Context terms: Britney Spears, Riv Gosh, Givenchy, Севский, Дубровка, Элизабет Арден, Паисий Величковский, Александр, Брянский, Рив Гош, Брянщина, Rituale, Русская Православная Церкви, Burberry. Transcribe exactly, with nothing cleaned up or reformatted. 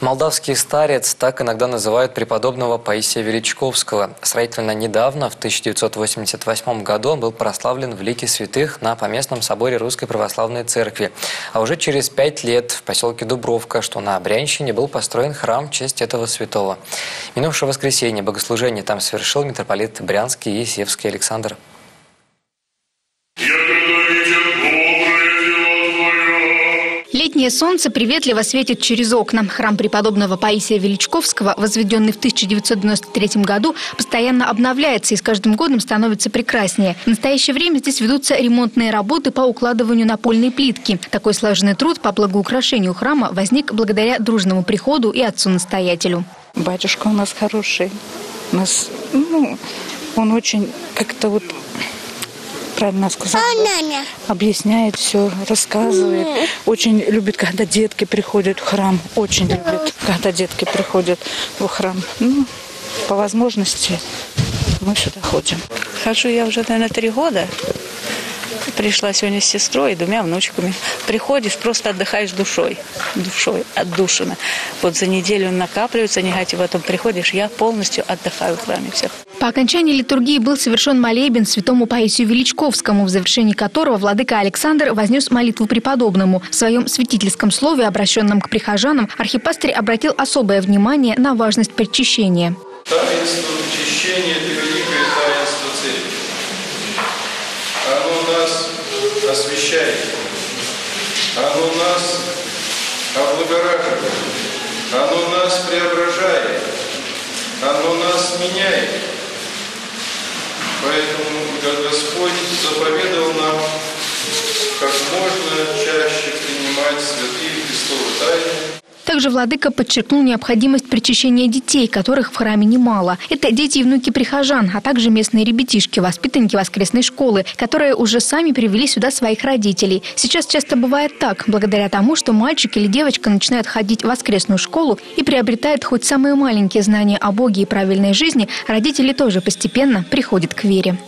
Молдавский старец, так иногда называют преподобного Паисия Величковского. Сравнительно недавно, в тысяча девятьсот восемьдесят восьмом году, он был прославлен в лике святых на поместном соборе Русской Православной Церкви. А уже через пять лет в поселке Дубровка, что на Брянщине, был построен храм в честь этого святого. Минувшее воскресенье богослужение там совершил митрополит Брянский и Севский Александр. Летнее солнце приветливо светит через окна. Храм преподобного Паисия Величковского, возведенный в тысяча девятьсот девяносто третьем году, постоянно обновляется и с каждым годом становится прекраснее. В настоящее время здесь ведутся ремонтные работы по укладыванию напольной плитки. Такой слаженный труд по благоукрашению храма возник благодаря дружному приходу и отцу-настоятелю. Батюшка у нас хороший. У нас, ну, он очень как-то вот... правильно сказала, объясняет все, рассказывает. Очень любит, когда детки приходят в храм. Очень любит, когда детки приходят в храм. Ну, по возможности мы сюда ходим. Хожу я уже, наверное, три года. Пришла сегодня с сестрой и двумя внучками. Приходишь, просто отдыхаешь душой. Душой, отдушина. Вот за неделю накапливается негатив, а потом приходишь, я полностью отдыхаю в храме всех. По окончании литургии был совершен молебен святому Паисию Величковскому, в завершении которого владыка Александр вознес молитву преподобному. В своем святительском слове, обращенном к прихожанам, архипастырь обратил особое внимание на важность причащения. Таинство причащения – это великое таинство церкви. Оно нас освящает, оно нас облагораживает, оно нас преображает, оно нас меняет. Поэтому Господь заповедал нам как можно чаще принимать святые Христовы тайны. Также владыка подчеркнул необходимость причащения детей, которых в храме немало. Это дети и внуки прихожан, а также местные ребятишки, воспитанники воскресной школы, которые уже сами привели сюда своих родителей. Сейчас часто бывает так, благодаря тому, что мальчик или девочка начинают ходить в воскресную школу и приобретают хоть самые маленькие знания о Боге и правильной жизни, родители тоже постепенно приходят к вере.